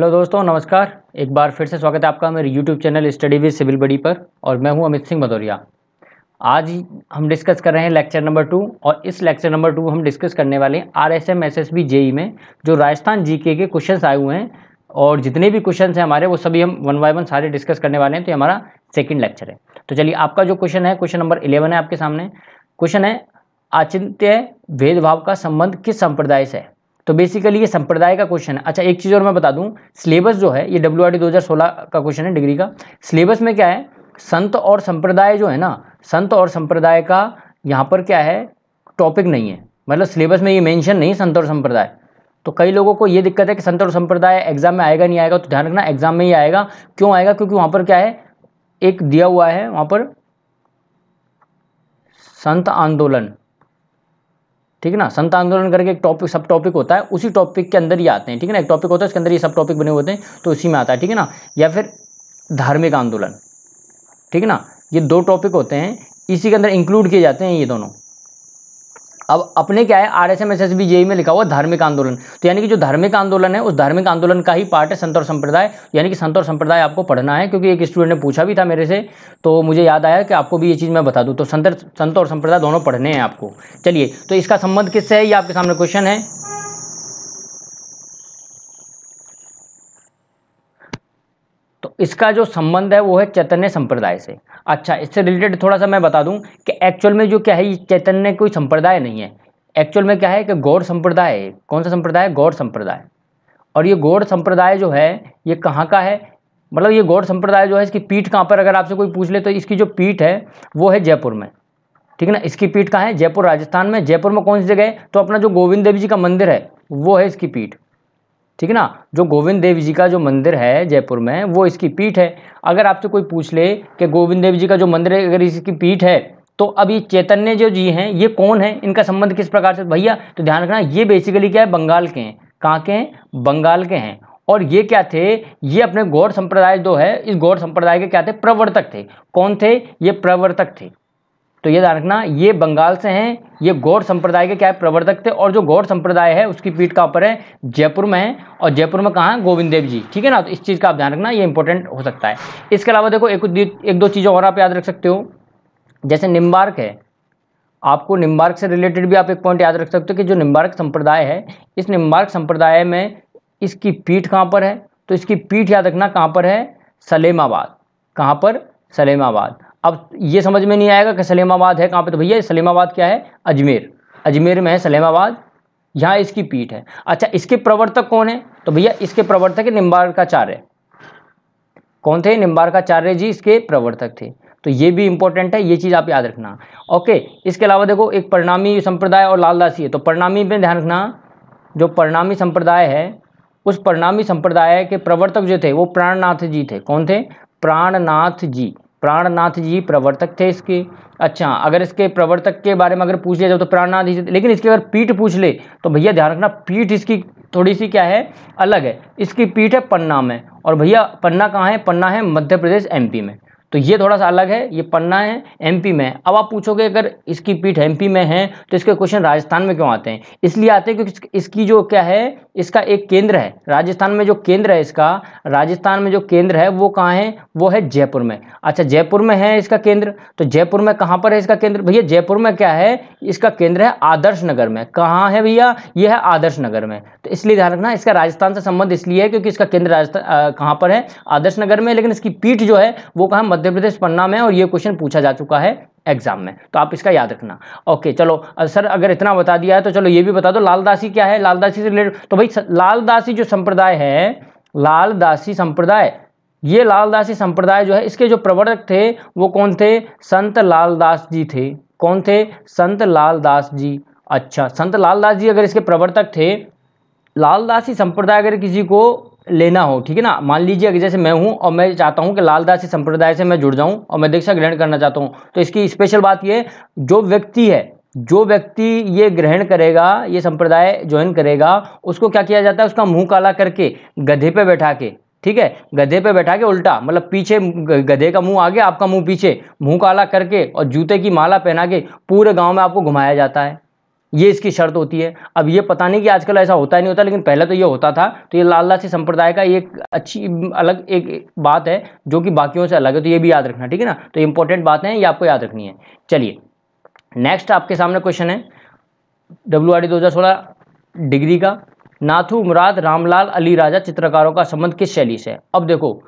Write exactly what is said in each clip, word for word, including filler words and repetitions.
Hello दोस्तों, नमस्कार। एक बार फिर से स्वागत है आपका मेरे YouTube channel study with civil buddy पर, और मैं हूं अमित सिंह भदौरिया। आज हम डिस्कस कर रहे हैं लेक्चर नंबर टू, और इस लेक्चर नंबर टू हम डिस्कस करने वाले हैं R S M S S B JE में जो राजस्थान जीके के क्वेश्चन आए हुए हैं, और जितने भी क्वेश्चन हैं हमारे वो सभी हम वन बाय वन सारे डिस्कस करने वाले हैं। तो ये हमारा सेकेंड लेक्चर है। तो चलिए, आपका जो क्वेश्चन है, क्वेश्चन नंबर इलेवन है आपके सामने। क्वेश्चन है आचिंत्य भेदभाव का संबंध किस संप्रदाय से है। तो बेसिकली ये संप्रदाय का क्वेश्चन है। अच्छा, एक चीज़ और मैं बता दूं, सिलेबस जो है ये डब्ल्यू आर टी दो हज़ार सोलह का क्वेश्चन है, डिग्री का। सिलेबस में क्या है, संत और संप्रदाय जो है ना, संत और संप्रदाय का यहाँ पर क्या है, टॉपिक नहीं है। मतलब सिलेबस में ये मेंशन नहीं है संत और संप्रदाय। तो कई लोगों को ये दिक्कत है कि संत और संप्रदाय एग्जाम में आएगा नहीं आएगा। तो ध्यान रखना, एग्जाम में ही आएगा। क्यों आएगा? क्योंकि वहाँ पर क्या है, एक दिया हुआ है वहाँ पर संत आंदोलन, ठीक है ना। संत आंदोलन करके एक टॉपिक, सब टॉपिक होता है, उसी टॉपिक के अंदर ही आते हैं, ठीक है ना। एक टॉपिक होता है, उसके अंदर ये सब टॉपिक बने होते हैं, तो उसी में आता है, ठीक है ना। या फिर धार्मिक आंदोलन, ठीक है ना। ये दो टॉपिक होते हैं, इसी के अंदर इंक्लूड किए जाते हैं ये दोनों। अब अपने क्या है, R S M S S B JE में लिखा हुआ धार्मिक आंदोलन। तो यानी कि जो धार्मिक आंदोलन है, उस धार्मिक आंदोलन का ही पार्ट है संत और संप्रदाय। यानी कि संत और संप्रदाय आपको पढ़ना है, क्योंकि एक स्टूडेंट ने पूछा भी था मेरे से, तो मुझे याद आया कि आपको भी ये चीज़ मैं बता दूं। तो संत संत और संप्रदाय दोनों पढ़ने हैं आपको। चलिए, तो इसका संबंध किससे है, ये आपके सामने क्वेश्चन है। तो इसका जो संबंध है वो है चैतन्य संप्रदाय से। अच्छा, इससे रिलेटेड थोड़ा सा मैं बता दूं कि एक्चुअल में जो क्या है, ये चैतन्य कोई संप्रदाय नहीं है। एक्चुअल में क्या है कि गौड़ संप्रदाय है। कौन सा संप्रदाय है? गौड़ संप्रदाय। और ये गौड़ संप्रदाय जो है ये कहाँ का है, मतलब ये गौड़ संप्रदाय जो है इसकी पीठ कहाँ पर, अगर आपसे कोई पूछ ले तो इसकी जो पीठ है वो है जयपुर में, ठीक है ना। इसकी पीठ कहाँ है? जयपुर, राजस्थान में। जयपुर में कौन सी जगह है? तो अपना जो गोविंद देव जी का मंदिर है वो है इसकी पीठ, ठीक है ना। जो गोविंद देव जी का जो मंदिर है जयपुर में, वो इसकी पीठ है। अगर आपसे कोई पूछ ले कि गोविंद देव जी का जो मंदिर है अगर इसकी पीठ है, तो अब ये चैतन्य जो जी हैं ये कौन है, इनका संबंध किस प्रकार से? भैया तो ध्यान रखना, ये बेसिकली क्या है, बंगाल के हैं। कहाँ के हैं? बंगाल के हैं। और ये क्या थे, ये अपने गौड़ संप्रदाय जो है, इस गौड़ संप्रदाय के क्या थे, प्रवर्तक थे। कौन थे ये? प्रवर्तक थे। तो ये ध्यान रखना, ये बंगाल से हैं, ये गौड़ संप्रदाय के क्या है, प्रवर्तक थे। और जो गौड़ संप्रदाय है उसकी पीठ कहाँ पर है? जयपुर में है। और जयपुर में कहाँ है? गोविंद देव जी, ठीक है ना। तो इस चीज़ का आप ध्यान रखना, ये इंपॉर्टेंट हो सकता है। इसके अलावा देखो, एक एक दो चीज़ें और आप याद रख सकते हो। जैसे निम्बार्क है, आपको निम्बार्क से रिलेटेड भी आप एक पॉइंट याद रख सकते हो कि जो निम्बार्क संप्रदाय है, इस निम्बार्क संप्रदाय में इसकी पीठ कहाँ पर है? तो इसकी पीठ याद रखना कहाँ पर है, सलेमाबाद। कहाँ पर? सलेमाबाद। अब ये समझ में नहीं आएगा कि सलेमाबाद है कहाँ पे, तो भैया सलेमाबाद क्या है, अजमेर। अजमेर में है सलेमाबाद, यहाँ इसकी पीठ है। अच्छा, इसके प्रवर्तक कौन है? तो भैया इसके प्रवर्तक निम्बार्काचार्य। कौन थे? निम्बार्काचार्य जी इसके प्रवर्तक थे। तो ये भी इंपॉर्टेंट है, ये चीज़ आप याद रखना, ओके। इसके अलावा देखो, एक परिणामी संप्रदाय और लालदासी है। तो परिणामी में ध्यान रखना, जो परिणामी संप्रदाय है उस परिणामी संप्रदाय के प्रवर्तक जो थे वो प्राण नाथ जी थे। कौन थे? प्राण नाथ जी। प्राणनाथ जी प्रवर्तक थे इसके। अच्छा, अगर इसके प्रवर्तक के बारे में अगर पूछ लिया जाए तो प्राणनाथ जी, लेकिन इसकी अगर पीठ पूछ ले तो भैया ध्यान रखना, पीठ इसकी थोड़ी सी क्या है, अलग है। इसकी पीठ है पन्ना में। और भैया पन्ना कहाँ है? पन्ना है मध्य प्रदेश एमपी में। तो ये थोड़ा सा अलग है, ये पन्ना है एमपी में। अब आप पूछोगे अगर इसकी पीठ एमपी में है तो इसके क्वेश्चन राजस्थान में क्यों आते हैं? इसलिए आते हैं क्योंकि इसकी जो क्या है, इसका एक केंद्र है राजस्थान में। जो केंद्र है इसका राजस्थान में, जो केंद्र है वो कहाँ है? वो है जयपुर में। अच्छा, जयपुर में है इसका केंद्र। तो जयपुर में कहाँ पर है इसका केंद्र? भैया जयपुर में क्या है, इसका केंद्र है आदर्श नगर में। कहाँ है भैया? ये है आदर्श नगर में। तो इसलिए ध्यान रखना, इसका राजस्थान से संबंध इसलिए है क्योंकि इसका केंद्र राजस्थान कहाँ पर है? आदर्श नगर में। लेकिन इसकी पीठ जो है वो कहाँ? मध्य प्रदेश पन्ना में। और ये क्वेश्चन पूछा जा चुका है एग्जाम में, तो आप इसका याद रखना, ओके। चलो सर, अगर इतना बता दिया है तो चलो ये भी बता दो, लालदासी क्या है, लालदासी से रिलेटेड। तो भाई लालदासी जो संप्रदाय है, लालदासी संप्रदाय, ये लालदासी संप्रदाय जो है इसके जो प्रवर्तक थे वो कौन थे? संत लालदास जी थे। कौन थे? संत लालदास जी। अच्छा, संत लालदास जी अगर इसके प्रवर्तक थे। लालदासी संप्रदाय अगर किसी को लेना हो, ठीक है ना, मान लीजिए अगर जैसे मैं हूं और मैं चाहता हूं कि लालदासी संप्रदाय से मैं जुड़ जाऊं और मैं दीक्षा ग्रहण करना चाहता हूं, तो इसकी स्पेशल बात ये, जो व्यक्ति है, जो व्यक्ति ये ग्रहण करेगा, ये संप्रदाय ज्वाइन करेगा, उसको क्या किया जाता है, उसका मुंह काला करके गधे पे बैठा के, ठीक है, गधे पे बैठा के उल्टा, मतलब पीछे गधे का मुंह आगे, आपका मुंह पीछे, मुंह काला करके और जूते की माला पहना के पूरे गाँव में आपको घुमाया जाता है। ये इसकी शर्त होती है। अब ये पता नहीं कि आजकल ऐसा होता ही नहीं होता, लेकिन पहले तो ये होता था। तो ये लाल लासी संप्रदाय का एक अच्छी अलग एक बात है जो कि बाकियों से अलग है, तो ये भी याद रखना, ठीक है ना। तो इंपॉर्टेंट बातें हैं, ये आपको याद रखनी है। चलिए नेक्स्ट आपके सामने क्वेश्चन है डब्ल्यू आर डी दो हज़ार सोलह डिग्री का, नाथू मुराद रामलाल अली राजा चित्रकारों का संबंध किस शैली से है। अब देखो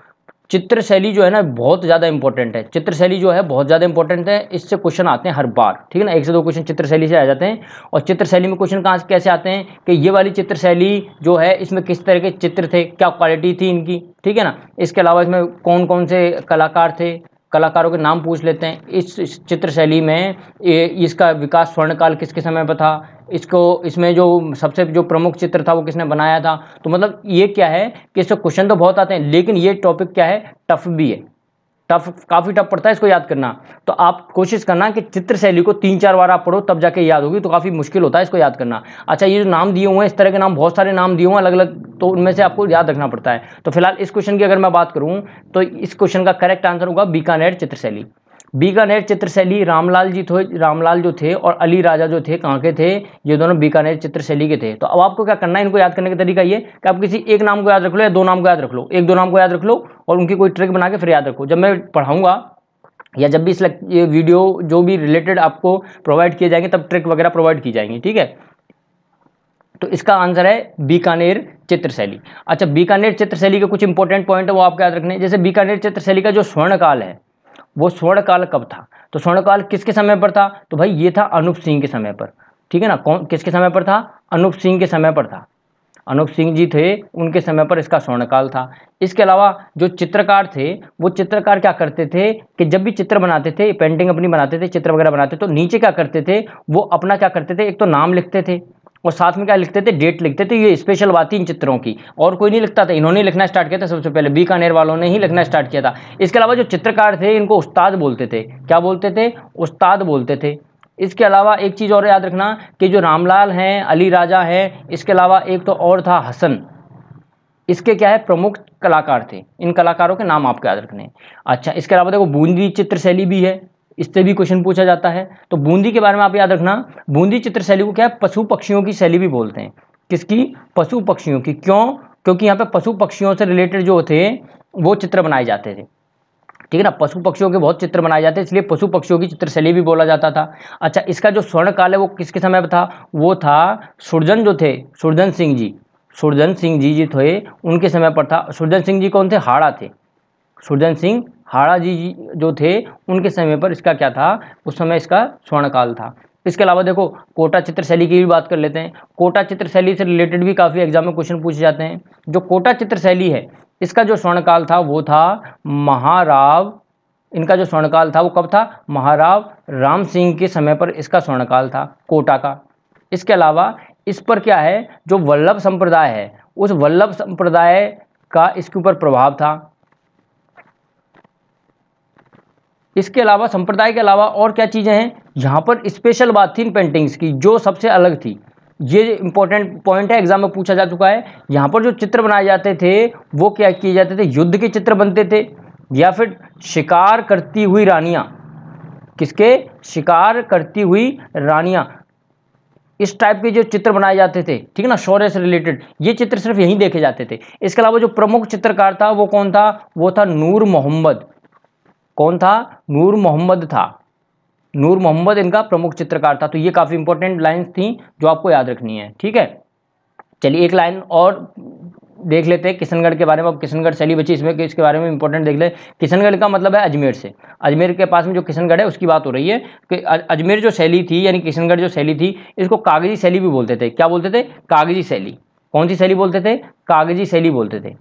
चित्रशैली जो है ना बहुत ज़्यादा इंपॉर्टेंट है, चित्रशैली जो है बहुत ज़्यादा इंपॉर्टेंट है, इससे क्वेश्चन आते हैं हर बार, ठीक है ना। एक से दो क्वेश्चन चित्रशैली से आ जाते हैं, और चित्रशैली में क्वेश्चन कहाँ से कैसे आते हैं कि ये वाली चित्रशैली जो है इसमें किस तरह के चित्र थे, क्या क्वालिटी थी इनकी, ठीक है ना। इसके अलावा इसमें कौन कौन से कलाकार थे, कलाकारों के नाम पूछ लेते हैं। इस चित्रशैली में इसका विकास स्वर्णकाल किसके समय पर था, इसको इसमें जो सबसे जो प्रमुख चित्र था वो किसने बनाया था। तो मतलब ये क्या है कि इससे क्वेश्चन तो बहुत आते हैं, लेकिन ये टॉपिक क्या है, टफ भी है, टफ काफ़ी टफ पड़ता है, इसको याद करना। तो आप कोशिश करना कि चित्रशैली को तीन चार बार आप पढ़ो तब जाके याद होगी, तो काफ़ी मुश्किल होता है इसको याद करना। अच्छा ये जो नाम दिए हुए हैं इस तरह के नाम बहुत सारे नाम दिए हुए हैं अलग अलग, तो उनमें से आपको याद रखना पड़ता है। तो फिलहाल इस क्वेश्चन की अगर मैं बात करूँ तो इस क्वेश्चन का करेक्ट आंसर होगा बीकानेर चित्रशैली। बीकानेर चित्रशैली रामलाल जी थे, रामलाल जो थे और अली राजा जो थे कहाँ के थे, ये दोनों बीकानेर चित्रशैली के थे। तो अब आपको क्या करना है, इनको याद करने का तरीका ये कि आप किसी एक नाम को याद रख लो या दो नाम को याद रख लो, एक दो नाम को याद रख लो और उनकी कोई ट्रिक बना के फिर याद रखो। जब मैं पढ़ाऊँगा या जब भी इस ये वीडियो जो भी रिलेटेड आपको प्रोवाइड किए जाएंगे तब ट्रिक वगैरह प्रोवाइड की जाएंगी, ठीक है। तो इसका आंसर है बीकानेर चित्रशैली। अच्छा बीकानेर चित्रशैली के कुछ इंपॉर्टेंट पॉइंट है वो आपको याद रखने हैं। जैसे बीकानेर चित्रशैली का जो स्वर्णकाल है वो स्वर्णकाल कब था, तो स्वर्णकाल किसके समय पर था, तो भाई ये था अनूप सिंह के समय पर, ठीक है ना। कौन किसके समय पर था, अनूप सिंह के समय पर था, अनूप सिंह जी थे उनके समय पर इसका स्वर्णकाल था। इसके अलावा जो चित्रकार थे वो चित्रकार क्या करते थे कि जब भी चित्र बनाते थे, पेंटिंग अपनी बनाते थे, चित्र वगैरह बनाते थे, तो नीचे क्या करते थे वो अपना क्या करते थे, एक तो नाम लिखते थे और साथ में क्या लिखते थे, डेट लिखते थे। ये स्पेशल बात थी इन चित्रों की, और कोई नहीं लिखता था, इन्होंने लिखना स्टार्ट किया था सबसे पहले, बीकानेर वालों ने ही लिखना स्टार्ट किया था। इसके अलावा जो चित्रकार थे इनको उस्ताद बोलते थे, क्या बोलते थे, उस्ताद बोलते थे। इसके अलावा एक चीज़ और याद रखना कि जो रामलाल हैं, अली राजा हैं, इसके अलावा एक तो और था हसन, इसके क्या है प्रमुख कलाकार थे। इन कलाकारों के नाम आपको याद रखने। अच्छा इसके अलावा देखो बूंदी चित्रशैली भी है, इससे भी क्वेश्चन पूछा जाता है, तो बूंदी के बारे में आप याद रखना। बूंदी चित्रशैली को क्या है, पशु पक्षियों की शैली भी बोलते हैं। किसकी, पशु पक्षियों की। क्यों, क्योंकि यहाँ पे पशु पक्षियों से रिलेटेड जो थे वो चित्र बनाए जाते थे, ठीक है ना। पशु पक्षियों के बहुत चित्र बनाए जाते हैं, इसलिए पशु पक्षियों की चित्रशैली भी बोला जाता था। अच्छा इसका जो स्वर्णकाल है वो किसके समय पर था, वो था सुरजन जो थे, सुरजन सिंह जी, सुरजन सिंह जी जी थे उनके समय पर था। सुरजन सिंह जी कौन थे, हाड़ा थे, सुरजन सिंह हाड़ा जी जो थे उनके समय पर इसका क्या था, उस समय इसका स्वर्णकाल था। इसके अलावा देखो कोटा चित्रशैली की भी बात कर लेते हैं। कोटा चित्रशैली से रिलेटेड भी काफ़ी एग्जाम में क्वेश्चन पूछे जाते हैं। जो कोटा चित्रशैली है इसका जो स्वर्णकाल था वो था महाराव, इनका जो स्वर्णकाल था वो कब था, महाराव राम सिंह के समय पर इसका स्वर्णकाल था कोटा का। इसके अलावा इस पर क्या है, जो वल्लभ संप्रदाय है उस वल्लभ संप्रदाय का इसके ऊपर प्रभाव था। इसके अलावा संप्रदाय के अलावा और क्या चीज़ें हैं, यहाँ पर स्पेशल बात थी इन पेंटिंग्स की जो सबसे अलग थी। ये इंपॉर्टेंट पॉइंट है, एग्जाम में पूछा जा चुका है। यहाँ पर जो चित्र बनाए जाते थे वो क्या किए जाते थे, युद्ध के चित्र बनते थे या फिर शिकार करती हुई रानियाँ, किसके, शिकार करती हुई रानियाँ, इस टाइप के जो चित्र बनाए जाते थे, ठीक है ना, शौर्य से रिलेटेड। ये चित्र सिर्फ यहीं देखे जाते थे। इसके अलावा जो प्रमुख चित्रकार था वो कौन था, वो था नूर मोहम्मद। कौन था, नूर मोहम्मद था, नूर मोहम्मद इनका प्रमुख चित्रकार था। तो ये काफ़ी इंपॉर्टेंट लाइंस थी जो आपको याद रखनी है, ठीक है। चलिए एक लाइन और देख लेते हैं किशनगढ़ के बारे में। अब किशनगढ़ शैली बची इसमें, कि इसके बारे में इंपॉर्टेंट देख ले। किशनगढ़ का मतलब है अजमेर से, अजमेर के पास में जो किशनगढ़ है उसकी बात हो रही है। कि अजमेर जो शैली थी यानी किशनगढ़ जो शैली थी इसको कागजी शैली भी बोलते थे। क्या बोलते थे, कागजी शैली। कौन सी शैली बोलते थे, कागजी शैली बोलते थे,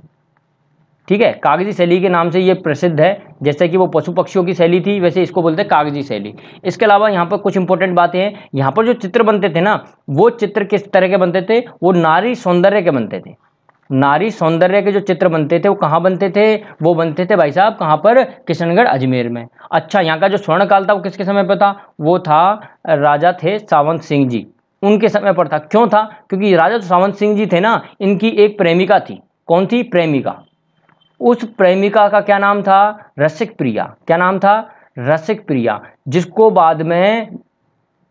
ठीक है। कागजी शैली के नाम से ये प्रसिद्ध है। जैसे कि वो पशु पक्षियों की शैली थी वैसे इसको बोलते हैं कागजी शैली। इसके अलावा यहाँ पर कुछ इंपॉर्टेंट बातें हैं। यहाँ पर जो चित्र बनते थे ना वो चित्र किस तरह के बनते थे, वो नारी सौंदर्य के बनते थे। नारी सौंदर्य के जो चित्र बनते थे वो कहाँ बनते थे, वो बनते थे भाई साहब कहाँ पर, किशनगढ़ अजमेर में। अच्छा यहाँ का जो स्वर्णकाल था वो किसके समय पर था, वो था राजा थे सावंत सिंह जी, उनके समय पर था। क्यों था, क्योंकि राजा सावंत सिंह जी थे ना, इनकी एक प्रेमिका थी। कौन थी, प्रेमिका। उस प्रेमिका का क्या नाम था, रसिक प्रिया। क्या नाम था, रसिक प्रिया, जिसको बाद में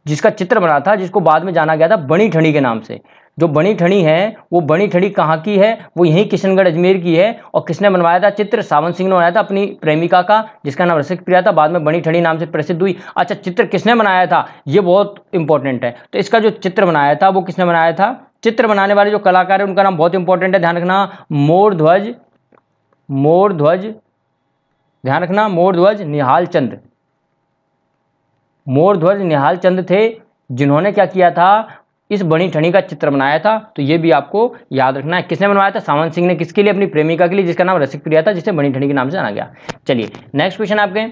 जिसका चित्र बना था, जिसको बाद में जाना गया था बनी ठणी के नाम से। जो बनी ठणी है वो बनी ठणी कहाँ की है, वो यहीं किशनगढ़ अजमेर की है। और किसने बनवाया था चित्र? सावंत सिंह ने बनाया था अपनी प्रेमिका का, जिसका नाम रसिक प्रिया था, बाद में बनी ठणी नाम से प्रसिद्ध हुई। अच्छा, चित्र किसने बनाया था, ये बहुत इंपॉर्टेंट है। तो इसका जो चित्र बनाया था वो किसने बनाया था? चित्र बनाने वाले जो कलाकार है उनका नाम बहुत इंपॉर्टेंट है, ध्यान रखना, मोरध्वज मोरध्वज ध्यान रखना मोरध्वज निहाल चंद मोरध्वज निहाल चंद थे, जिन्होंने क्या किया था, इस बनी ठणी का चित्र बनाया था। तो ये भी आपको याद रखना है। किसने बनवाया था? सावंत सिंह ने। किसके लिए? अपनी प्रेमिका के लिए, जिसका नाम रसिक प्रिया था, जिसे बनी ठणी के नाम से जाना गया। चलिए नेक्स्ट क्वेश्चन आपके,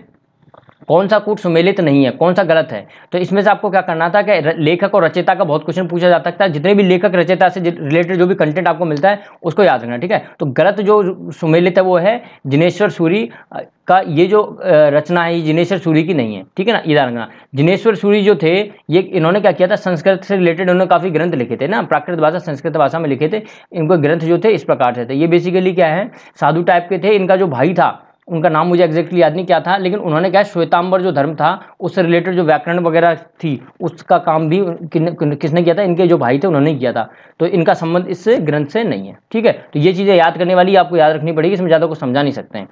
कौन सा कूट सुमेलित नहीं है, कौन सा गलत है? तो इसमें से आपको क्या करना था कि लेखक और रचयिता का बहुत क्वेश्चन पूछा जा सकता है। जितने भी लेखक रचयिता से रिलेटेड जो भी कंटेंट आपको मिलता है उसको याद रखना, ठीक है। तो गलत जो सुमेलित है वो है जिनेश्वर सूरी का। ये जो रचना है ये जिनेश्वर सूरी की नहीं है, ठीक है ना, ये याद रखना। जिनेश्वर सूरी जो थे ये, इन्होंने क्या किया था, संस्कृत से रिलेटेड उन्होंने काफ़ी ग्रंथ लिखे थे ना, प्राकृत भाषा संस्कृत भाषा में लिखे थे। इनको ग्रंथ जो थे इस प्रकार से थे, ये बेसिकली क्या है, साधु टाइप के थे। इनका जो भाई था, उनका नाम मुझे एग्जैक्टली याद नहीं क्या था, लेकिन उन्होंने क्या, श्वेतांबर जो धर्म था उससे रिलेटेड जो व्याकरण वगैरह थी उसका काम भी किन, किसने किया था, इनके जो भाई थे उन्होंने किया था। तो इनका संबंध इससे ग्रंथ से नहीं है, ठीक है। तो ये चीज़ें याद करने वाली आपको याद रखनी पड़ेगी, इसमें ज़्यादा कुछ समझा नहीं सकते हैं।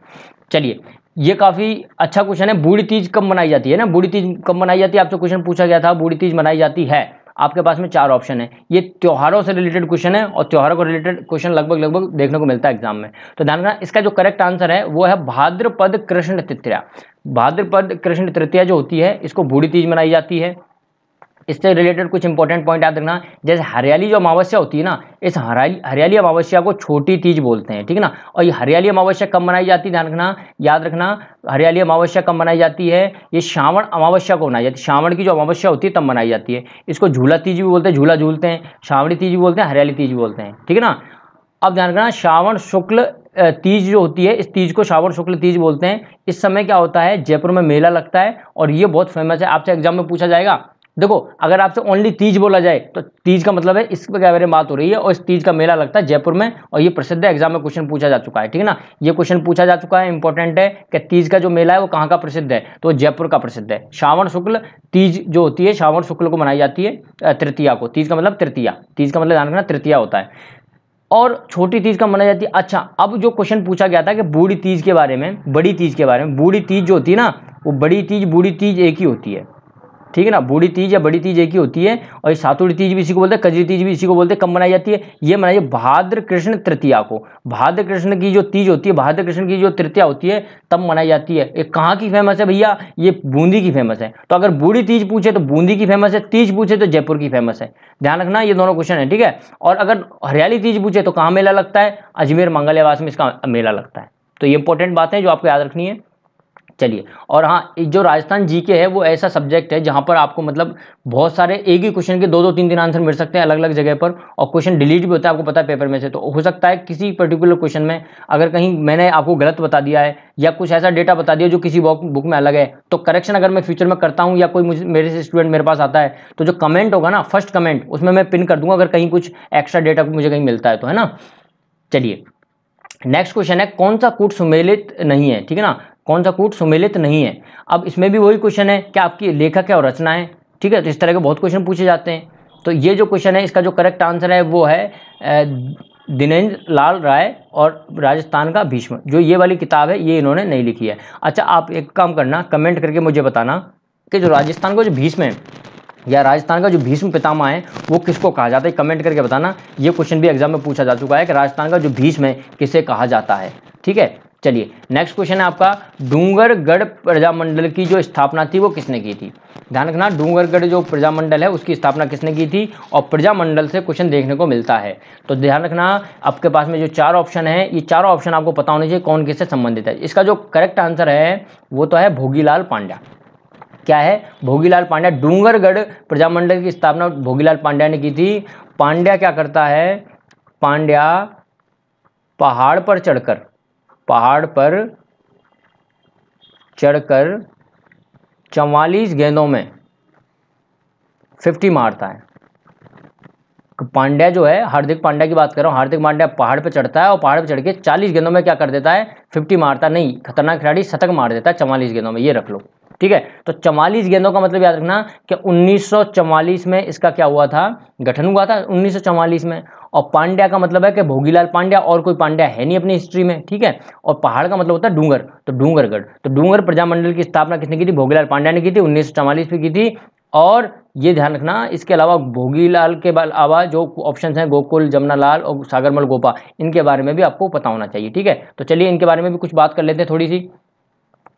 चलिए ये काफ़ी अच्छा क्वेश्चन है। बूढ़ी तीज कब मनाई जाती है ना, बूढ़ी तीज कब मनाई जाती है, आपसे क्वेश्चन पूछा गया था। बूढ़ी तीज मनाई जाती है, आपके पास में चार ऑप्शन है। ये त्योहारों से रिलेटेड क्वेश्चन है और त्योहारों को रिलेटेड क्वेश्चन लगभग लगभग देखने को मिलता है एग्जाम में। तो ध्यान रखना, इसका जो करेक्ट आंसर है वो है भाद्रपद कृष्ण तृतीया। भाद्रपद कृष्ण तृतीया जो होती है इसको बूढ़ी तीज मनाई जाती है। इससे रिलेटेड कुछ इंपॉर्टेंट पॉइंट याद रखना, जैसे हरियाली जो अमावस्या होती है ना, इस हरियाली हरियाली अमावस्या को छोटी तीज बोलते हैं, ठीक है ना। और ये हरियाली अमावस्या कब मनाई जाती है, ध्यान रखना, याद रखना, हरियाली अमावस्या कब मनाई जाती है, ये श्रावण अमावस्या को मनाई जाती है। श्रावण की जो अमावस्या होती है तब मनाई जाती है। इसको झूला तीज भी बोलते हैं, झूला झूलते हैं, श्रावणी तीज भी बोलते हैं, हरियाली तीज भी बोलते हैं, ठीक है ना। अब ध्यान रखना, श्रावण शुक्ल तीज जो होती है, इस तीज को श्रावण शुक्ल तीज बोलते हैं। इस समय क्या होता है, जयपुर में मेला लगता है और ये बहुत फेमस है। आपसे एग्जाम में पूछा जाएगा, देखो अगर आपसे ओनली तीज बोला जाए तो तीज का मतलब है, इस पर क्या मेरे बात हो रही है, और इस तीज का मेला लगता है जयपुर में और ये प्रसिद्ध है। एग्जाम में क्वेश्चन पूछा जा चुका है, ठीक है ना, ये क्वेश्चन पूछा जा चुका है, इंपॉर्टेंट है कि तीज का जो मेला है वो कहाँ का प्रसिद्ध है, तो जयपुर का प्रसिद्ध है। श्रावण शुक्ल तीज जो होती है श्रावण शुक्ल को मनाई जाती है, तृतीया को। तीज का मतलब तृतीया, तीज का मतलब ध्यान रखना तृतीया होता है, और छोटी तीज का मनाई जाती है। अच्छा, अब जो क्वेश्चन पूछा गया था कि बूढ़ी तीज के बारे में, बड़ी तीज के बारे में, बूढ़ी तीज जो होती है ना, वो बड़ी तीज बूढ़ी तीज एक ही होती है, ठीक है ना। बूढ़ी तीज या बड़ी तीज एक ही होती है, और ये सातुड़ी तीज भी इसी को बोलते हैं, कजरी तीज भी इसी को बोलते हैं। कब मनाई जाती है ये, मनाई भाद्र कृष्ण तृतीया को। भाद्र कृष्ण की जो तीज होती है, भाद्र कृष्ण की जो तृतीया होती है तब मनाई जाती है। ये कहाँ की फेमस है भैया, ये बूंदी की फेमस है। तो अगर बूढ़ी तीज पूछे तो बूंदी की फेमस है, तीज पूछे तो जयपुर की फेमस है, ध्यान रखना ये दोनों क्वेश्चन है, ठीक है। और अगर हरियाली तीज पूछे तो कहाँ मेला लगता है, अजमेर मंगलवास में इसका मेला लगता है। तो ये इंपॉर्टेंट बातें जो आपको याद रखनी है। चलिए, और हाँ, जो राजस्थान जीके है वो ऐसा सब्जेक्ट है जहाँ पर आपको मतलब बहुत सारे एक ही क्वेश्चन के दो दो तीन तीन आंसर मिल सकते हैं अलग अलग जगह पर, और क्वेश्चन डिलीट भी होता है, आपको पता है पेपर में से। तो हो सकता है किसी पर्टिकुलर क्वेश्चन में अगर कहीं मैंने आपको गलत बता दिया है या कुछ ऐसा डेटा बता दिया जो किसी बुक में अलग है, तो करेक्शन अगर मैं फ्यूचर में करता हूँ या कोई मुझे मेरे से स्टूडेंट मेरे पास आता है तो जो कमेंट होगा ना, फर्स्ट कमेंट, उसमें मैं पिन कर दूंगा अगर कहीं कुछ एक्स्ट्रा डेटा मुझे कहीं मिलता है तो, है ना। चलिए नेक्स्ट क्वेश्चन है, कौन सा कूट सुमेलित नहीं है, ठीक है ना, कौन सा कूट सुमेलित नहीं है। अब इसमें भी वही क्वेश्चन है कि आपकी लेखक है और रचना है, ठीक है। तो इस तरह के बहुत क्वेश्चन पूछे जाते हैं। तो ये जो क्वेश्चन है इसका जो करेक्ट आंसर है वो है दिनेंद्र लाल राय और राजस्थान का भीष्म। जो ये वाली किताब है ये इन्होंने नहीं लिखी है। अच्छा, आप एक काम करना, कमेंट करके मुझे बताना कि जो राजस्थान का जो भीष्म है या राजस्थान का जो भीष्म पितामह है वो किसको कहा जाता है, कमेंट करके बताना। ये क्वेश्चन भी एग्जाम में पूछा जा चुका है कि राजस्थान का जो भीष्म है किसे कहा जाता है, ठीक है। चलिए नेक्स्ट क्वेश्चन है आपका, डूंगरगढ़ प्रजामंडल की जो स्थापना थी वो किसने की थी। ध्यान रखना, डूंगरगढ़ जो प्रजामंडल है उसकी स्थापना किसने की थी, और प्रजामंडल से क्वेश्चन देखने को मिलता है। तो ध्यान रखना, आपके पास में जो चार ऑप्शन है ये चारों ऑप्शन आपको पता होने चाहिए कौन किससे संबंधित है। इसका जो करेक्ट आंसर है वो तो है भोगीलाल पांड्या। क्या है, भोगीलाल पांड्या। डूंगरगढ़ प्रजामंडल की स्थापना भोगीलाल पांड्या ने की थी। पांड्या क्या करता है, पांड्या पहाड़ पर चढ़कर पहाड़ पर चढ़कर चवालीस गेंदों में पचास मारता है। पांड्या जो है, हार्दिक पांड्या की बात कर रहा हूँ, हार्दिक पांड्या पहाड़ पर चढ़ता है और पहाड़ पर चढ़ के चालीस गेंदों में क्या कर देता है, पचास मारता नहीं, खतरनाक खिलाड़ी शतक मार देता है चवालीस गेंदों में, ये रख लो, ठीक है। तो चवालीस गेंदों का मतलब याद रखना कि उन्नीस सौ चवालीस में इसका क्या हुआ था, गठन हुआ था उन्नीस सौ चवालीस में। और पांड्या का मतलब है कि भोगीलाल पांड्या, और कोई पांड्या है नहीं अपनी हिस्ट्री में, ठीक है। और पहाड़ का मतलब होता है डूंगर, तो डूंगरगढ़। तो डूंगर प्रजामंडल की स्थापना किसने की थी? भोगीलाल पांड्या ने की थी, उन्नीस सौ चवालीस में की थी। और ये ध्यान रखना, इसके अलावा भोगीलाल के अलावा जो ऑप्शंस हैं गोकुल, जमुनालाल और सागरमल गोपा, इनके बारे में भी आपको पता होना चाहिए, ठीक है। तो चलिए इनके बारे में भी कुछ बात कर लेते हैं थोड़ी सी।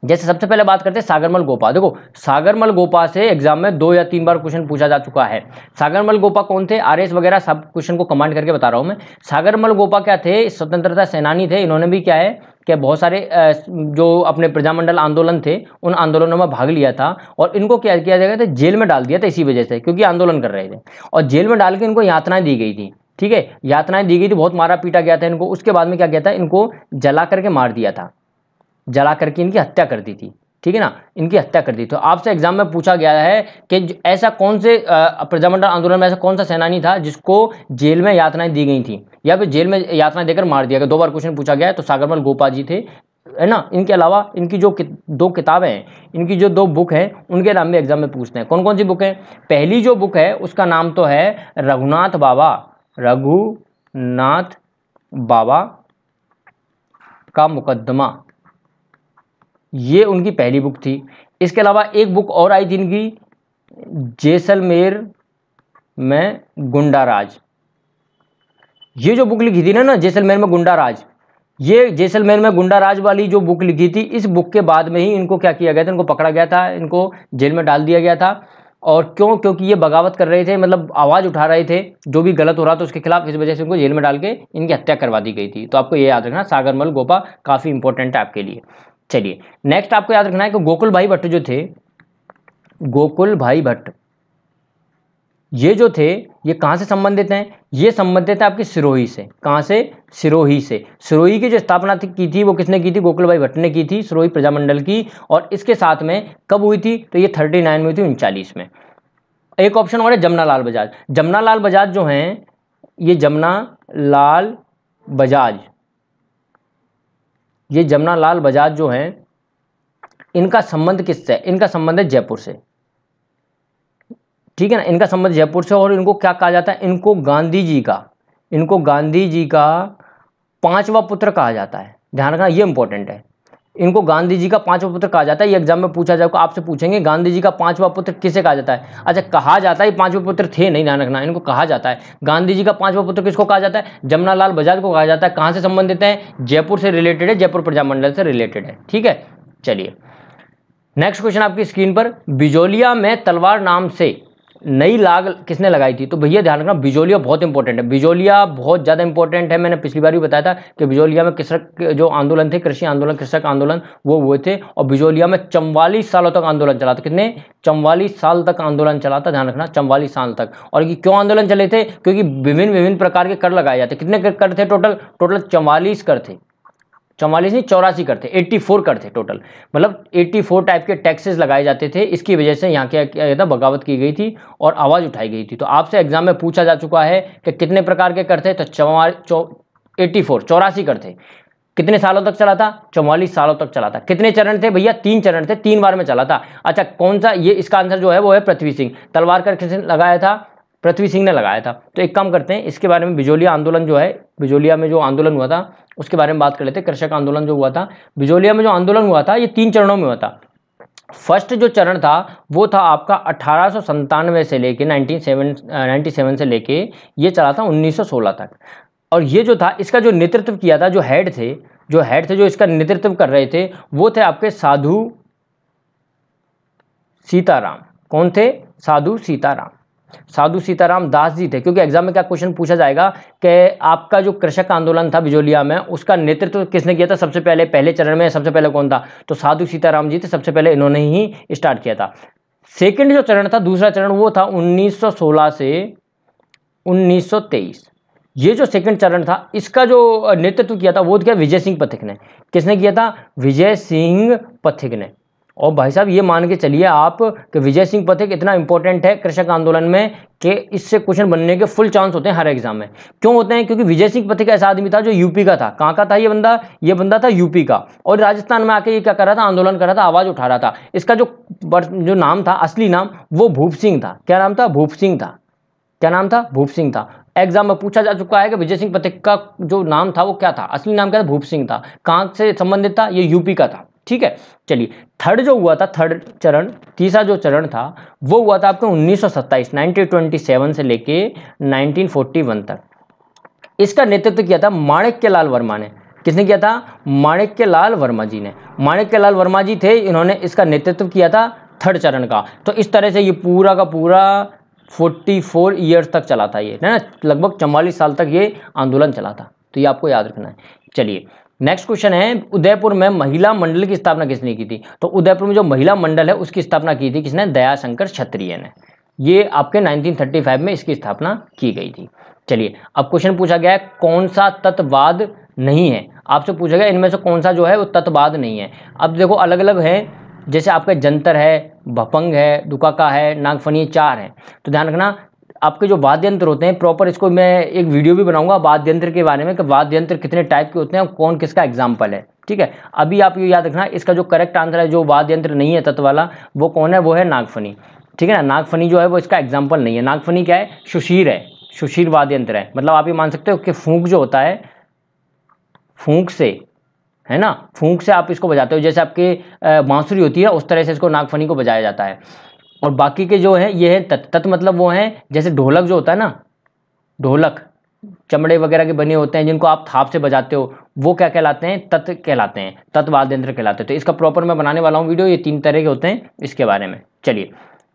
जैसे सबसे पहले बात करते हैं सागरमल गोपा। देखो सागरमल गोपा से एग्जाम में दो या तीन बार क्वेश्चन पूछा जा चुका है। सागरमल गोपा कौन थे? आरएस वगैरह सब क्वेश्चन को कमांड करके बता रहा हूं मैं। सागरमल गोपा क्या थे? स्वतंत्रता सेनानी थे। इन्होंने भी क्या है कि बहुत सारे जो अपने प्रजामंडल आंदोलन थे उन आंदोलनों में भाग लिया था, और इनको क्या किया गया था? जेल में डाल दिया था इसी वजह से, क्योंकि आंदोलन कर रहे थे। और जेल में डाल के इनको यातनाएं दी गई थी, ठीक है, यातनाएं दी गई थी, बहुत मारा पीटा गया था इनको। उसके बाद में क्या किया था? इनको जला करके मार दिया था, जला करके इनकी हत्या कर दी थी, ठीक है ना, इनकी हत्या कर दी। तो आपसे एग्जाम में पूछा गया है कि ऐसा कौन से प्रजामंडल आंदोलन में ऐसा कौन सा सेनानी था जिसको जेल में यातनाएं दी गई थी या फिर जेल में यातना देकर मार दिया गया? दो बार क्वेश्चन पूछा गया है। तो सागरमल गोपा जी थे, है ना। इनके अलावा इनकी जो कि, दो किताबें हैं, इनकी जो दो बुक हैं, उनके नाम भी एग्जाम में पूछते हैं। कौन कौन सी बुक है? पहली जो बुक है उसका नाम तो है रघुनाथ बाबा, रघुनाथ बाबा का मुकदमा, ये उनकी पहली बुक थी। इसके अलावा एक बुक और आई थी इनकी, जैसलमेर में गुंडा राज। ये जो बुक लिखी थी ना ना जैसलमेर में गुंडा राज, ये जैसलमेर में गुंडा राज वाली जो बुक लिखी थी, इस बुक के बाद में ही इनको क्या किया गया था? इनको पकड़ा गया था, इनको जेल में डाल दिया गया था। और क्यों? क्योंकि ये बगावत कर रहे थे, मतलब आवाज़ उठा रहे थे जो भी गलत हो रहा था उसके खिलाफ, इस वजह से उनको जेल में डाल के इनकी हत्या करवा दी गई थी। तो आपको ये याद रखना, सागरमल गोपा काफ़ी इंपॉर्टेंट है आपके लिए। चलिए नेक्स्ट आपको याद रखना है कि गोकुल भाई भट्ट जो थे, गोकुल भाई भट्ट ये जो थे, ये कहाँ से संबंधित हैं? ये संबंधित है आपकी सिरोही से। कहाँ से? सिरोही से। सिरोही की जो स्थापना की थी वो किसने की थी? गोकुल भाई भट्ट ने की थी, सिरोही प्रजामंडल की। और इसके साथ में कब हुई थी? तो ये थर्टी नाइन में हुई थी, उनचालीस में। एक ऑप्शन और है जमुनालाल बजाज। जमुनालाल बजाज जो हैं, ये जमुनालाल बजाज ये जमुनालाल बजाज जो हैं, इनका संबंध किससे? इनका संबंध है जयपुर से, ठीक है ना, इनका संबंध जयपुर से। और इनको क्या कहा जाता है? इनको गांधी जी का इनको गांधी जी का पांचवा पुत्र कहा जाता है। ध्यान रखना, ये इंपॉर्टेंट है। इनको गांधी जी का पांचवा पुत्र कहा जाता है। ये एग्जाम में पूछा जाएगा, आपसे पूछेंगे गांधी जी का पांचवा पुत्र किसे कहा जाता है? अच्छा, कहा जाता है, पांचवा पुत्र थे नहीं, ध्यान रखना, इनको कहा जाता है। गांधी जी का पांचवा पुत्र किसको कहा जाता है? जमुनालाल बजाज को कहा जाता है। कहाँ से संबंधित है? जयपुर से रिलेटेड है, जयपुर प्रजामंडल से रिलेटेड है, ठीक है। चलिए नेक्स्ट क्वेश्चन आपकी स्क्रीन पर, बिजोलिया में तलवार नाम से नई लाग किसने लगाई थी? तो भैया ध्यान रखना, बिजोलिया बहुत इंपॉर्टेंट है। बिजोलिया बहुत ज़्यादा इंपॉर्टेंट है। मैंने पिछली बार भी बताया था कि बिजोलिया में कृषक जो आंदोलन थे, कृषि आंदोलन, कृषक आंदोलन, वो हुए थे। और बिजोलिया में चौवालीस सालों तक आंदोलन चला था। कितने? चौवालीस साल तक आंदोलन चला था, ध्यान रखना, चौवालीस साल तक। और ये क्यों आंदोलन चले थे? क्योंकि विभिन्न विभिन्न प्रकार के कर लगाए जाते। कितने कर थे टोटल? टोटल चौवालीस कर थे, चौवालीस नहीं चौरासी कर थे, चौरासी कर थे टोटल, मतलब चौरासी टाइप के टैक्सेस लगाए जाते थे। इसकी वजह से यहाँ क्या किया गया था? बगावत की गई थी और आवाज़ उठाई गई थी। तो आपसे एग्जाम में पूछा जा चुका है कि कितने प्रकार के कर थे? तो चौवालीस चौरासी कर थे। कितने सालों तक चला था? चौवालीस सालों तक चला था। कितने चरण थे भैया? तीन चरण थे, तीन बार में चला था। अच्छा, कौन सा? ये इसका आंसर जो है वो है पृथ्वी सिंह। तलवार कर किसने लगाया था? पृथ्वी सिंह ने लगाया था। तो एक काम करते हैं, इसके बारे में बिजोलिया आंदोलन जो है, बिजोलिया में जो आंदोलन हुआ था उसके बारे में बात कर लेते हैं। कृषक आंदोलन जो हुआ था, बिजोलिया में जो आंदोलन हुआ था, ये तीन चरणों में हुआ था। फर्स्ट जो चरण था वो था आपका अठारह सौ संतानवे से लेके नाइनटीन सेवन नाइन्टी सेवन से लेके ये चला था उन्नीस सौ सोलह तक। और ये जो था, इसका जो नेतृत्व किया था, जो हेड थे जो हेड थे जो इसका नेतृत्व कर रहे थे, वो थे आपके साधु सीताराम। कौन थे? साधु सीताराम साधु सीताराम दास जी थे। क्योंकि एग्जाम में क्या क्वेश्चन पूछा जाएगा कि आपका जो कृषक आंदोलन था बिजोलिया में, उसका नेतृत्व किसने किया था? सबसे पहले पहले चरण में सबसे पहले कौन था? तो साधु सीताराम जी थे, सबसे पहले इन्होंने ही स्टार्ट किया था। सेकंड जो चरण था, दूसरा चरण, वो था उन्नीस सौ सोलह से उन्नीस सौ तेईस। ये जो सेकंड चरण था, इसका जो नेतृत्व किया था वो क्या? विजय सिंह पथिक ने। किसने किया था? विजय सिंह पथिक ने। और भाई साहब ये मान के चलिए आप कि विजय सिंह पथिक इतना इंपॉर्टेंट है कृषक आंदोलन में कि इससे क्वेश्चन बनने के फुल चांस होते हैं हर एग्जाम में। क्यों होते हैं? क्योंकि विजय सिंह पथिक ऐसा आदमी था जो यूपी का था। कहाँ का था ये बंदा? ये बंदा था यूपी का, और राजस्थान में आके ये क्या कर रहा था? आंदोलन कर रहा था, आवाज़ उठा रहा था। इसका जो जो नाम था, असली नाम, वो भूप सिंह था। क्या नाम था? भूप सिंह था। क्या नाम था? भूप सिंह था। एग्जाम में पूछा जा चुका है कि विजय सिंह पथिक का जो नाम था वो क्या था, असली नाम क्या था? भूप सिंह था। कहाँ से संबंधित था? ये यूपी का था। ठीक है, चलिए थर्ड जो हुआ था, थर्ड चरण, तीसरा जो चरण था वो हुआ था आपके उन्नीस सौ सत्ताईस, उन्नीस सौ सत्ताईस से लेके उन्नीस सौ इकतालीस तक। इसका नेतृत्व किया था माणिक्य लाल वर्मा ने। किसने किया था? माणिक्य लाल वर्मा जी ने। माणिक्य लाल वर्मा जी थे, इन्होंने इसका नेतृत्व किया था थर्ड चरण का। तो इस तरह से ये पूरा का पूरा चौवालीस ईयर्स तक चला था, ये है ना, लगभग चौवालीस साल तक ये आंदोलन चला था। तो ये आपको याद रखना है। चलिए नेक्स्ट क्वेश्चन है, उदयपुर में महिला मंडल की स्थापना किसने की थी? तो उदयपुर में जो महिला मंडल है उसकी स्थापना की थी किसने? दयाशंकर क्षत्रिय ने। ये आपके उन्नीस सौ पैंतीस में इसकी स्थापना की गई थी। चलिए अब क्वेश्चन पूछा गया है कौन सा तत्ववाद नहीं है, आपसे पूछा गया इनमें से कौन सा जो है वो तत्ववाद नहीं है। अब देखो अलग अलग है, जैसे आपका जंतर है, भपंग है, दुकाका है, नागफनी चार है। तो ध्यान रखना आपके जो वाद्य यंत्र होते हैं प्रॉपर, इसको मैं एक वीडियो भी बनाऊंगा वाद्य यंत्र के बारे में कि वाद्य यंत्र कितने टाइप के होते हैं और कौन किसका एग्जाम्पल है। ठीक है, अभी आप ये याद रखना इसका जो करेक्ट आंसर है, जो वाद्य यंत्र नहीं है तत्व वाला, वो कौन है? वो है नागफनी। ठीक है ना, नागफनी जो है वो इसका एग्जाम्पल नहीं है। नागफनी क्या है? सुशीर है, सुशीर वाद्य यंत्र है। मतलब आप ये मान सकते हो कि फूंक जो होता है, फूंक से, है ना, फूंक से आप इसको बजाते हो, जैसे आपके बांसुरी होती है उस तरह से इसको नागफनी को बजाया जाता है। और बाकी के जो है ये है तत् तत् मतलब वो हैं जैसे ढोलक जो होता है ना, ढोलक चमड़े वगैरह के बने होते हैं जिनको आप थाप से बजाते हो, वो क्या कहलाते हैं? तत् कहलाते हैं, तत् वाद्य यंत्र कहलाते हैं। तो इसका प्रॉपर मैं बनाने वाला हूँ वीडियो, ये तीन तरह के होते हैं इसके बारे में। चलिए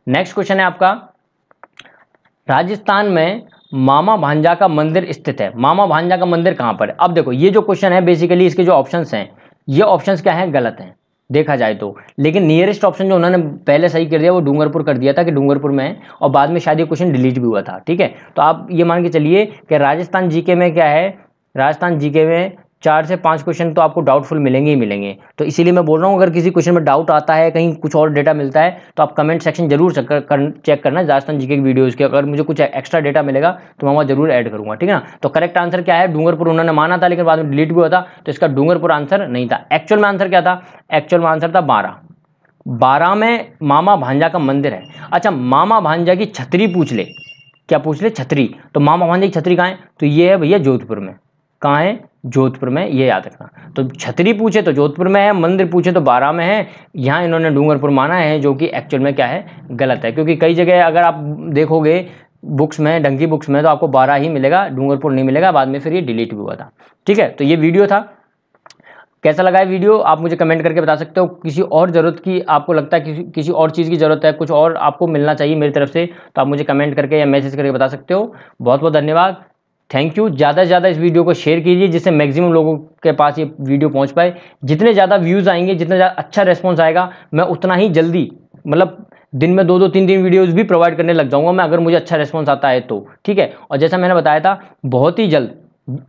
नेक्स्ट क्वेश्चन है आपका, राजस्थान में मामा भांजा का मंदिर स्थित है। मामा भांजा का मंदिर कहाँ पर है? अब देखो ये जो क्वेश्चन है बेसिकली इसके जो ऑप्शंस हैं, ये ऑप्शंस क्या हैं? गलत हैं देखा जाए तो, लेकिन नियरेस्ट ऑप्शन जो उन्होंने पहले सही कर दिया वो डूंगरपुर कर दिया था कि डूंगरपुर में है, और बाद में शायद ये क्वेश्चन डिलीट भी हुआ था। ठीक है, तो आप ये मान के चलिए कि राजस्थान जीके में क्या है, राजस्थान जीके में चार से पाँच क्वेश्चन तो आपको डाउटफुल मिलेंगे ही मिलेंगे। तो इसीलिए मैं बोल रहा हूँ अगर किसी क्वेश्चन में डाउट आता है, कहीं कुछ और डेटा मिलता है, तो आप कमेंट सेक्शन जरूर चेक कर, चेक करना राजस्थान जीके के वीडियोज़ के। अगर मुझे कुछ एक्स्ट्रा डेटा मिलेगा तो मैं वहाँ जरूर ऐड करूँगा। ठीक है ना, तो करेक्ट आंसर क्या है? डूंगरपुर उन्होंने माना था लेकिन बाद में डिलीट भी हुआ था, तो इसका डूंगरपुर आंसर नहीं था। एक्चुअल में आंसर क्या था? एक्चुअल में आंसर था बारह। बारह में मामा भांजा का मंदिर है। अच्छा, मामा भांजा की छतरी पूछ ले, क्या पूछ ले? छतरी। तो मामा भांजा की छतरी कहाँ है? तो ये है भैया जोधपुर में। कहाँ है? जोधपुर में, ये याद रखना। तो छतरी पूछे तो जोधपुर में है, मंदिर पूछे तो बारह में है। यहाँ इन्होंने डूंगरपुर माना है, जो कि एक्चुअल में क्या है? गलत है, क्योंकि कई जगह अगर आप देखोगे बुक्स में, ढंगी बुक्स में, तो आपको बारह ही मिलेगा, डूंगरपुर नहीं मिलेगा। बाद में फिर ये डिलीट भी हुआ था। ठीक है, तो ये वीडियो था, कैसा लगा है वीडियो आप मुझे कमेंट करके बता सकते हो। किसी और ज़रूरत की आपको लगता है कि किसी और चीज़ की ज़रूरत है, कुछ और आपको मिलना चाहिए मेरी तरफ से, तो आप मुझे कमेंट करके या मैसेज करके बता सकते हो। बहुत बहुत धन्यवाद, थैंक यू। ज़्यादा से ज़्यादा इस वीडियो को शेयर कीजिए जिससे मैक्सिमम लोगों के पास ये वीडियो पहुंच पाए। जितने ज़्यादा व्यूज़ आएंगे, जितना ज़्यादा अच्छा रेस्पॉन्स आएगा, मैं उतना ही जल्दी, मतलब दिन में दो दो तीन तीन वीडियोज़ भी प्रोवाइड करने लग जाऊंगा मैं, अगर मुझे अच्छा रेस्पॉन्स आता है तो। ठीक है, और जैसा मैंने बताया था बहुत ही जल्द,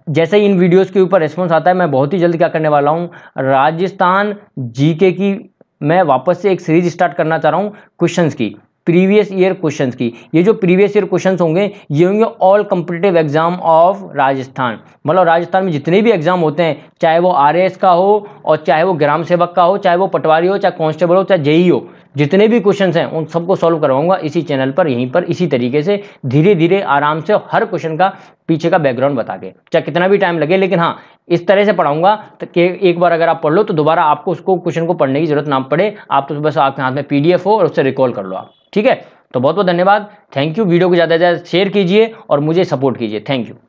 जैसे ही इन वीडियोज़ के ऊपर रेस्पॉन्स आता है, मैं बहुत ही जल्द क्या करने वाला हूँ, राजस्थान जीके की मैं वापस से एक सीरीज स्टार्ट करना चाह रहा हूँ क्वेश्चंस की, प्रीवियस ईयर क्वेश्चंस की। ये जो प्रीवियस ईयर क्वेश्चंस होंगे ये होंगे all competitive exam of Rajasthan. मतलब राजस्थान में जितने भी एग्जाम होते हैं, चाहे वो आरएएस का हो और चाहे वो ग्राम सेवक का हो, चाहे वो पटवारी हो, चाहे कांस्टेबल हो, चाहे जेई हो, जितने भी क्वेश्चंस हैं उन सबको सॉल्व करवाऊंगा इसी चैनल पर, यहीं पर, इसी तरीके से धीरे धीरे आराम से, हर क्वेश्चन का पीछे का बैकग्राउंड बता के, चाहे कितना भी टाइम लगे, लेकिन हाँ इस तरह से पढ़ाऊंगा कि एक बार अगर आप पढ़ लो तो दोबारा आपको उसको क्वेश्चन को पढ़ने की जरूरत ना पड़े। आप तो बस आपके हाथ में पीडीएफ हो और उससे रिकॉल कर लो आप। ठीक है, तो बहुत बहुत धन्यवाद, थैंक यू। वीडियो को ज़्यादा से ज़्यादा शेयर कीजिए और मुझे सपोर्ट कीजिए। Thank you.